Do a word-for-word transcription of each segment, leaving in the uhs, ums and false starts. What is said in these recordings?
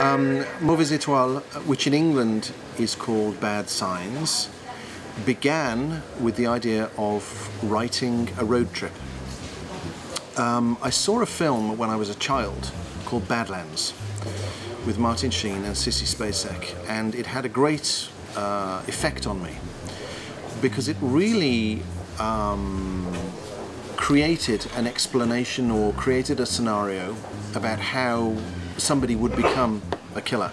Um, Mauvaise Étoile, which in England is called Bad Signs, began with the idea of writing a road trip. Um, I saw a film when I was a child called Badlands with Martin Sheen and Sissy Spacek, and it had a great uh, effect on me because it really um, created an explanation or created a scenario about how somebody would become a killer.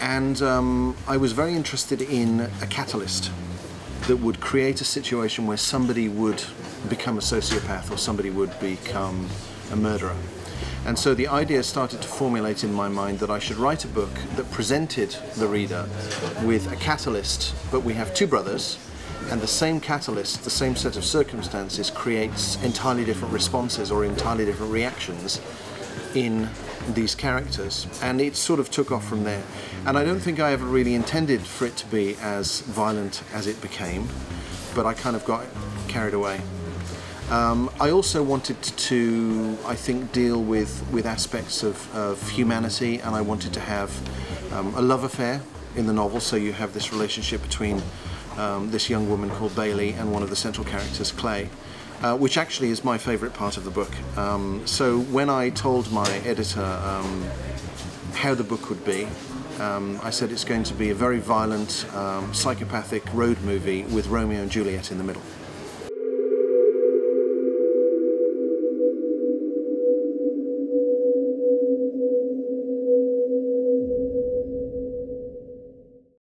And um, I was very interested in a catalyst that would create a situation where somebody would become a sociopath or somebody would become a murderer. And so the idea started to formulate in my mind that I should write a book that presented the reader with a catalyst, but we have two brothers, and the same catalyst, the same set of circumstances, creates entirely different responses or entirely different reactions in these characters. And it sort of took off from there. And I don't think I ever really intended for it to be as violent as it became, but I kind of got carried away. Um, I also wanted to, I think, deal with, with aspects of, of humanity, and I wanted to have um, a love affair in the novel, so you have this relationship between um, this young woman called Bailey and one of the central characters, Clay, uh, which actually is my favourite part of the book. Um, so when I told my editor um, how the book would be, um, I said it's going to be a very violent, um, psychopathic road movie with Romeo and Juliet in the middle.